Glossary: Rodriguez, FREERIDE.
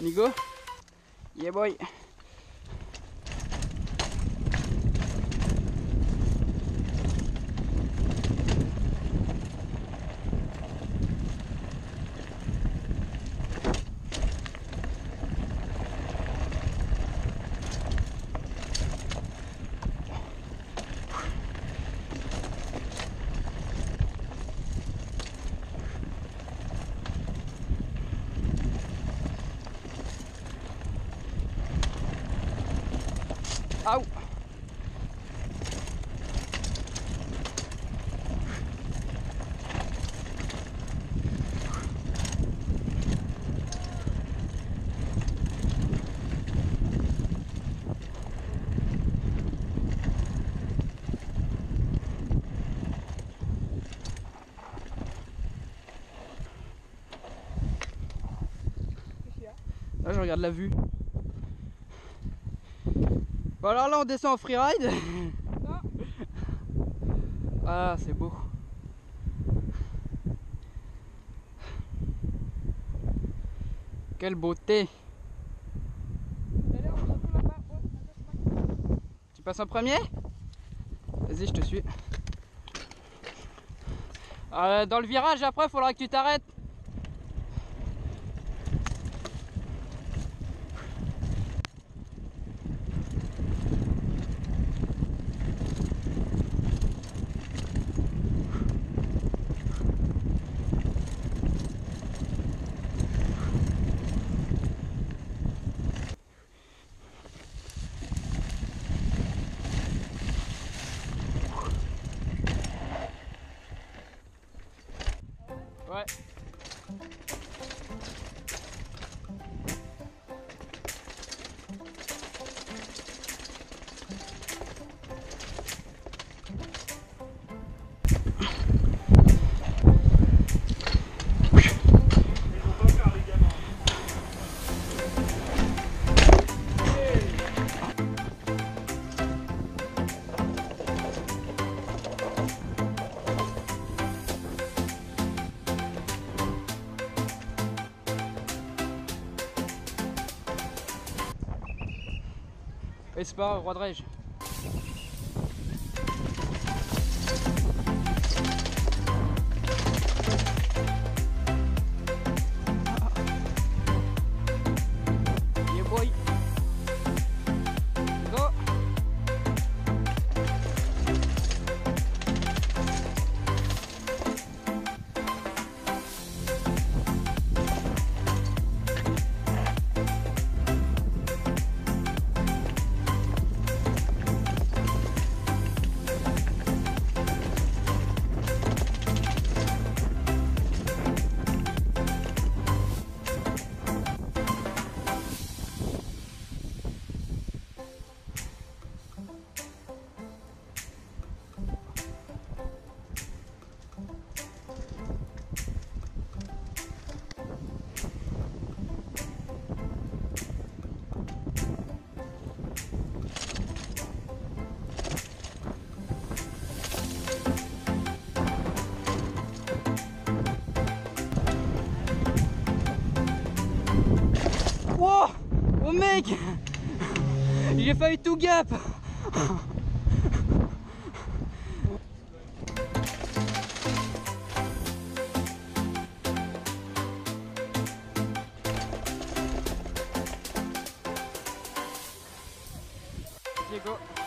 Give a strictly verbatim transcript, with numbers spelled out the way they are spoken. Nigo? Yeah boy. Out. Là je regarde la vue. Bon alors là on descend en freeride. Ah c'est beau. Quelle beauté. Tu passes en premier? Vas-y je te suis. euh, Dans le virage après il faudra que tu t'arrêtes. Ouais. Et c'est pas Rodriguez. Wow, oh mec, j'ai failli tout gap. Diego.